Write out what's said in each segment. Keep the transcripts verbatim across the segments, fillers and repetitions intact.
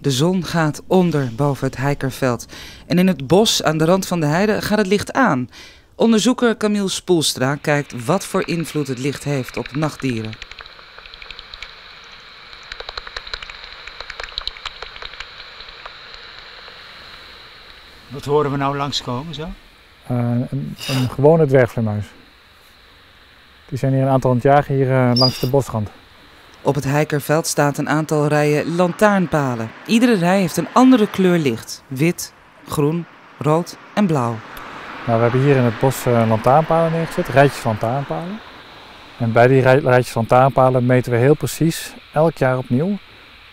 De zon gaat onder boven het Heikerveld. En in het bos aan de rand van de heide gaat het licht aan. Onderzoeker Kamiel Spoelstra kijkt wat voor invloed het licht heeft op nachtdieren. Wat horen we nou langskomen zo? Uh, een, een gewone dwergvleermuis. Die zijn hier een aantal aan het jagen hier uh, langs de bosrand. Op het Heikerveld staat een aantal rijen lantaarnpalen. Iedere rij heeft een andere kleur licht. Wit, groen, rood en blauw. Nou, we hebben hier in het bos uh, lantaarnpalen neergezet, rijtjes lantaarnpalen. En bij die rij, rijtjes lantaarnpalen meten we heel precies, elk jaar opnieuw,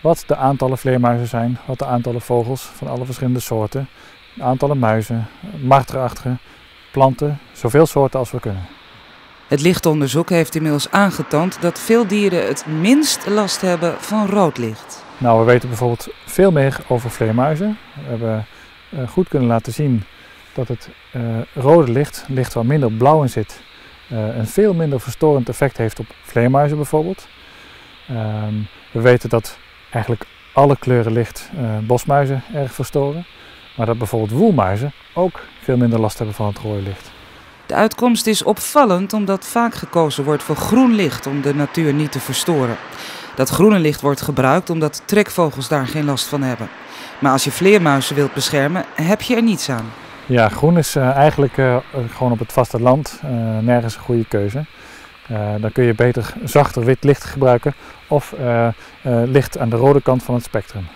wat de aantallen vleermuizen zijn, wat de aantallen vogels van alle verschillende soorten, de aantallen muizen, marterachtigen, planten, zoveel soorten als we kunnen. Het lichtonderzoek heeft inmiddels aangetoond dat veel dieren het minst last hebben van rood licht. Nou, we weten bijvoorbeeld veel meer over vleermuizen. We hebben uh, goed kunnen laten zien dat het uh, rode licht, licht waar minder blauw in zit, uh, een veel minder verstorend effect heeft op vleermuizen bijvoorbeeld. Uh, we weten dat eigenlijk alle kleuren licht uh, bosmuizen erg verstoren, maar dat bijvoorbeeld woelmuizen ook veel minder last hebben van het rode licht. De uitkomst is opvallend omdat vaak gekozen wordt voor groen licht om de natuur niet te verstoren. Dat groene licht wordt gebruikt omdat trekvogels daar geen last van hebben. Maar als je vleermuizen wilt beschermen, heb je er niets aan. Ja, groen is uh, eigenlijk uh, gewoon op het vasteland uh, nergens een goede keuze. Uh, dan kun je beter zachter wit licht gebruiken of uh, uh, licht aan de rode kant van het spectrum.